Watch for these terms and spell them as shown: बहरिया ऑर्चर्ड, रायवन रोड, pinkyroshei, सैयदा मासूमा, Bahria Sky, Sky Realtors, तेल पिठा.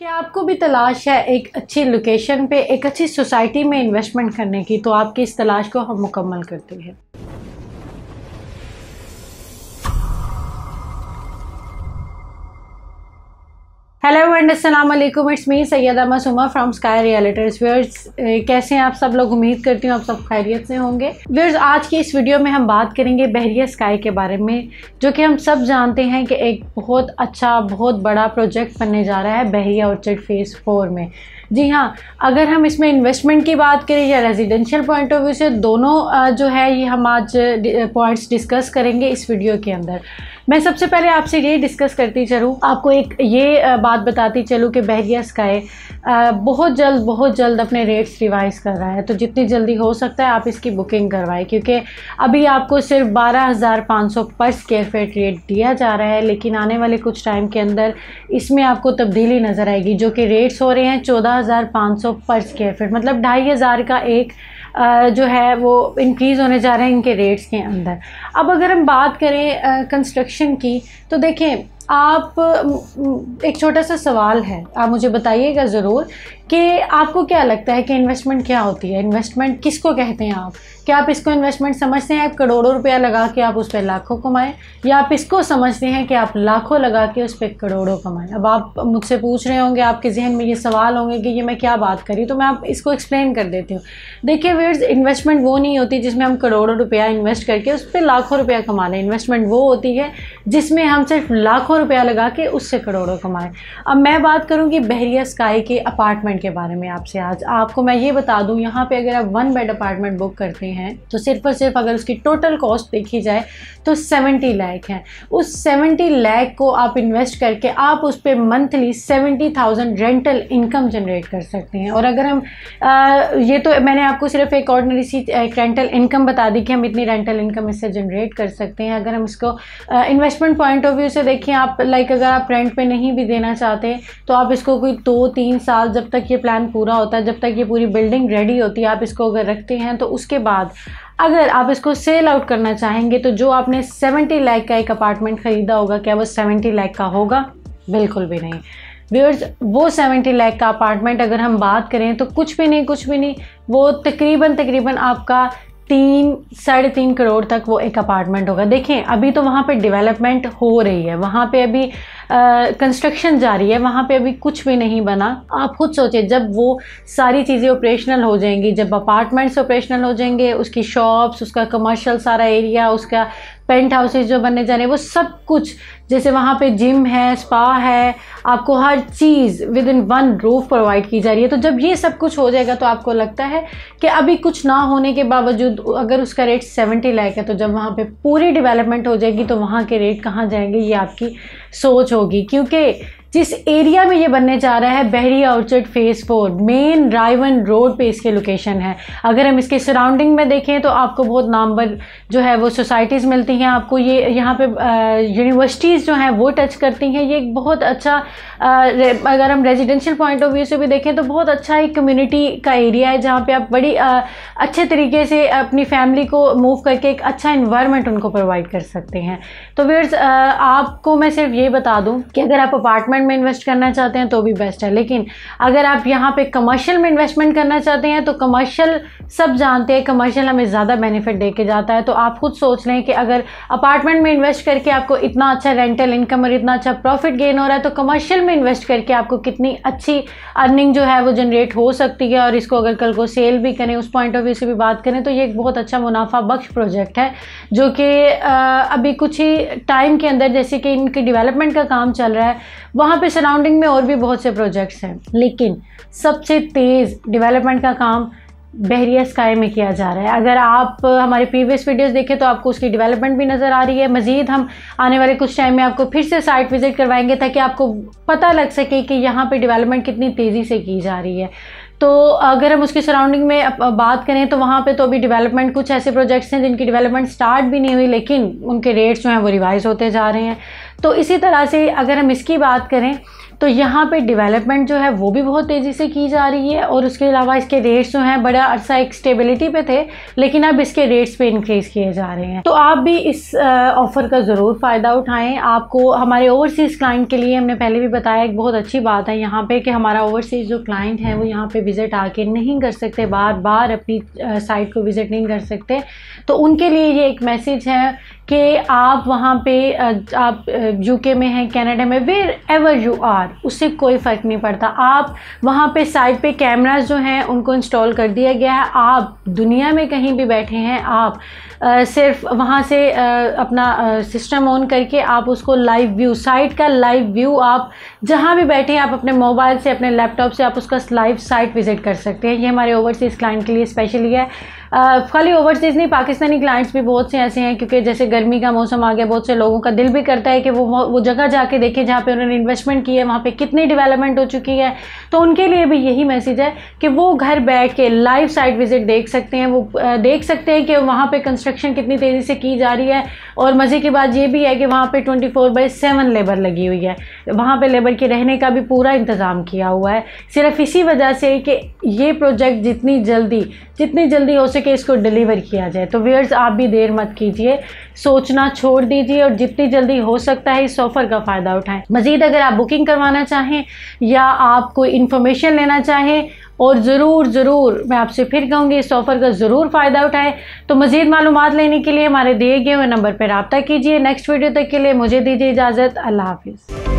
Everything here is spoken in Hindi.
क्या आपको भी तलाश है एक अच्छी लोकेशन पे एक अच्छी सोसाइटी में इन्वेस्टमेंट करने की? तो आपकी इस तलाश को हम मुकम्मल करते हैं। हेलो एंड अस्सलाम वालेकुम, it's me सैयदा मासूमा from sky realtors. Viewers, कैसे हैं आप सब लोग? उम्मीद करती हूँ आप सब खैरियत से होंगे। व्यूअर्स, आज की इस वीडियो में हम बात करेंगे बहरिया स्काई के बारे में, जो कि हम सब जानते हैं कि एक बहुत अच्छा बहुत बड़ा प्रोजेक्ट बनने जा रहा है बहरिया ऑर्चर्ड फेज़ 4 में। जी हाँ, अगर हम इसमें इन्वेस्टमेंट की बात करें या रेजिडेंशियल पॉइंट ऑफ व्यू से, दोनों जो है ये हम आज पॉइंट्स डिस्कस करेंगे इस वीडियो के अंदर। मैं सबसे पहले आपसे ये डिस्कस करती चलूँ, आपको एक ये बात बताती चलूँ कि बहरिया स्काई बहुत जल्द अपने रेट्स रिवाइज कर रहा है। तो जितनी जल्दी हो सकता है आप इसकी बुकिंग करवाएं, क्योंकि अभी आपको सिर्फ 12,500 पर स्क्वायर फीट रेट दिया जा रहा है, लेकिन आने वाले कुछ टाइम के अंदर इसमें आपको तब्दीली नज़र आएगी, जो कि रेट्स हो रहे हैं 14,500 पर स्क्वायर फीट, मतलब 2,500 का एक जो है वो इंक्रीज़ होने जा रहे हैं इनके रेट्स के अंदर। अब अगर हम बात करें कंस्ट्रक्शन की, तो देखें आप, एक छोटा सा सवाल है, आप मुझे बताइएगा ज़रूर कि आपको क्या लगता है कि इन्वेस्टमेंट क्या होती है? इन्वेस्टमेंट किसको कहते हैं आप? क्या आप इसको इन्वेस्टमेंट समझते हैं करोड़ों रुपया लगा के आप उस पर लाखों कमाएं, या आप इसको समझते हैं कि आप लाखों लगा के उस पर करोड़ों कमाएं? अब आप मुझसे पूछ रहे होंगे, आपके जहन में ये सवाल होंगे कि ये मैं क्या बात करी, तो मैं आप इसको एक्सप्लेन कर देती हूँ। देखिए व्यूअर्स, इन्वेस्टमेंट वो नहीं होती जिसमें हम करोड़ों रुपया इन्वेस्ट करके उस पर लाखों रुपया कमा लें। इन्वेस्टमेंट वो होती है जिसमें हम सिर्फ लाखों रुपया लगा के उससे करोड़ों कमाएं। अब मैं बात करूँगी बहरिया स्काई के अपार्टमेंट के बारे में आपसे। आज आपको मैं ये बता दूँ, यहाँ पे अगर आप 1 बेड अपार्टमेंट बुक करते हैं तो सिर्फ और सिर्फ अगर उसकी टोटल कॉस्ट देखी जाए तो 70 लाख है। उस 70 लाख को आप इन्वेस्ट करके आप उस पर मंथली 70,000 रेंटल इनकम जनरेट कर सकते हैं। और अगर हम ये तो मैंने आपको सिर्फ एक ऑर्डिनरी सी रेंटल इनकम बता दी कि हम इतनी रेंटल इनकम इससे जनरेट कर सकते हैं। अगर हम इसको इन्वेस्टमेंट पॉइंट ऑफ व्यू से देखिए, आप लाइक अगर आप रेंट पे नहीं भी देना चाहते तो आप इसको कोई 2-3 साल, जब तक ये प्लान पूरा होता है, जब तक ये पूरी बिल्डिंग रेडी होती है, आप इसको अगर रखते हैं तो उसके बाद अगर आप इसको सेल आउट करना चाहेंगे तो जो आपने 70 लाख का एक अपार्टमेंट ख़रीदा होगा, क्या वो 70 लाख का होगा? बिल्कुल भी नहीं। व्यूअर्स, वो 70 लाख का अपार्टमेंट अगर हम बात करें तो कुछ भी नहीं, वो तकरीबन आपका 3-3.5 करोड़ तक वो एक अपार्टमेंट होगा। देखें, अभी तो वहाँ पे डेवलपमेंट हो रही है, वहाँ पे अभी कंस्ट्रक्शन जारी है, वहाँ पे अभी कुछ भी नहीं बना। आप खुद सोचें, जब वो सारी चीज़ें ऑपरेशनल हो जाएंगी, जब अपार्टमेंट्स ऑपरेशनल हो जाएंगे, उसकी शॉप्स, उसका कमर्शियल सारा एरिया, उसका पेंट हाउसेज जो बनने जा रहे हैं, वो सब कुछ, जैसे वहाँ पे जिम है, स्पा है, आपको हर चीज़ विद इन 1 रूफ प्रोवाइड की जा रही है। तो जब ये सब कुछ हो जाएगा तो आपको लगता है कि अभी कुछ ना होने के बावजूद अगर उसका रेट 70 लाख है, तो जब वहाँ पे पूरी डेवलपमेंट हो जाएगी तो वहाँ के रेट कहाँ जाएंगे, ये आपकी सोच होगी। क्योंकि जिस एरिया में ये बनने जा रहा है, बहरिया ऑर्चर्ड phase 4 main रायवन रोड पे इसके लोकेशन है। अगर हम इसके सराउंडिंग में देखें तो आपको बहुत नामवर जो है वो सोसाइटीज़ मिलती हैं, आपको ये यहाँ पे यूनिवर्सिटीज़ जो हैं वो टच करती हैं। ये एक बहुत अच्छा अगर हम रेजिडेंशियल पॉइंट ऑफ व्यू से भी देखें तो बहुत अच्छा एक कम्यूनिटी का एरिया है, जहाँ पर आप बड़ी अच्छे तरीके से अपनी फैमिली को मूव करके एक अच्छा इन्वायरमेंट उनको प्रोवाइड कर सकते हैं। तो व्यूअर्स, आपको मैं सिर्फ ये बता दूँ कि अगर आप अपार्टमेंट में इन्वेस्ट करना चाहते हैं तो भी बेस्ट है, लेकिन अगर आप यहाँ पे कमर्शियल में इन्वेस्टमेंट करना चाहते हैं तो कमर्शियल सब जानते हैं, कमर्शियल हमें ज़्यादा बेनिफिट देके जाता है। तो आप खुद सोच लें कि अगर अपार्टमेंट में इन्वेस्ट करके आपको इतना अच्छा रेंटल इनकम और इतना अच्छा प्रॉफिट गेन हो रहा है, तो कमर्शियल में इन्वेस्ट करके आपको कितनी अच्छी अर्निंग जो है वो जनरेट हो सकती है। और इसको अगर कल को सेल भी करें, उस पॉइंट ऑफ व्यू से भी बात करें, तो ये एक बहुत अच्छा मुनाफा बख्श प्रोजेक्ट है, जो कि अभी कुछ ही टाइम के अंदर, जैसे कि इनकी डेवलपमेंट का काम चल रहा है, वहाँ पे सराउंडिंग में और भी बहुत से प्रोजेक्ट्स हैं, लेकिन सबसे तेज़ डेवलपमेंट का काम बहरिया स्काई में किया जा रहा है। अगर आप हमारे प्रीवियस वीडियोस देखें तो आपको उसकी डेवलपमेंट भी नज़र आ रही है। मज़ीद हम आने वाले कुछ टाइम में आपको फिर से साइट विज़िट करवाएंगे ताकि आपको पता लग सके कि यहाँ पे डेवलपमेंट कितनी तेज़ी से की जा रही है। तो अगर हम उसकी सराउंडिंग में बात करें तो वहाँ पे तो अभी डेवलपमेंट, कुछ ऐसे प्रोजेक्ट्स हैं जिनकी डेवलपमेंट स्टार्ट भी नहीं हुई, लेकिन उनके रेट्स जो हैं वो रिवाइज़ होते जा रहे हैं। तो इसी तरह से अगर हम इसकी बात करें तो यहाँ पे डेवलपमेंट जो है वो भी बहुत तेज़ी से की जा रही है। और उसके अलावा इसके रेट्स जो हैं बड़ा अरसा एक स्टेबिलिटी पे थे, लेकिन अब इसके रेट्स पे इंक्रीज़ किए जा रहे हैं। तो आप भी इस ऑफ़र का ज़रूर फ़ायदा उठाएं। आपको हमारे ओवरसीज़ क्लाइंट के लिए हमने पहले भी बताया, एक बहुत अच्छी बात है यहाँ पर कि हमारा ओवरसीज़ जो क्लाइंट है वो यहाँ पर विज़िट आके नहीं कर सकते, बार बार अपनी साइट को विज़िट नहीं कर सकते। तो उनके लिए ये एक मैसेज है कि आप वहाँ पे, आप यूके में हैं, कनाडा में, वेयर एवर यू आर, उससे कोई फ़र्क नहीं पड़ता। आप वहाँ पे साइड पे कैमरास जो हैं उनको इंस्टॉल कर दिया गया है। आप दुनिया में कहीं भी बैठे हैं, आप सिर्फ वहाँ से अपना सिस्टम ऑन करके आप उसको लाइव व्यू, साइट का लाइव व्यू, आप जहाँ भी बैठे हैं आप अपने मोबाइल से, अपने लैपटॉप से आप उसका लाइव साइट विज़िट कर सकते हैं। ये हमारे ओवरसीज़ क्लाइंट के लिए स्पेशली है। खाली ओवरसीज़ नहीं, पाकिस्तानी क्लाइंट्स भी बहुत से ऐसे हैं, क्योंकि जैसे गर्मी का मौसम आ गया, बहुत से लोगों का दिल भी करता है कि वो जगह जाके देखें जहाँ पे उन्होंने इन्वेस्टमेंट की है, वहाँ पे कितनी डेवलपमेंट हो चुकी है। तो उनके लिए भी यही मैसेज है कि वो घर बैठ के लाइव साइट विज़िट देख सकते हैं। वो देख सकते हैं कि वहाँ पर कंस्ट्रक्शन कितनी तेज़ी से की जा रही है। और मज़े की बात ये भी है कि वहाँ पर 24/7 लेबर लगी हुई है, वहाँ पर लेबर के रहने का भी पूरा इंतज़ाम किया हुआ है। सिर्फ इसी वजह से कि ये प्रोजेक्ट जितनी जल्दी हो सके इसको डिलीवर किया जाए। तो व्यूअर्स, आप भी देर मत कीजिए, सोचना छोड़ दीजिए और जितनी जल्दी हो सकता है इस ऑफ़र का फ़ायदा उठाएं। मज़ीद अगर आप बुकिंग करवाना चाहें या आप कोई इन्फॉर्मेशन लेना चाहें, और ज़रूर मैं आपसे फिर कहूँगी इस ऑफ़र का ज़रूर फ़ायदा उठाएं। तो मज़ीद मालूमात लेने के लिए हमारे दिए गए नंबर पर रब्ता कीजिए। नेक्स्ट वीडियो तक के लिए मुझे दीजिए इजाज़त। अल्लाह हाफिज़।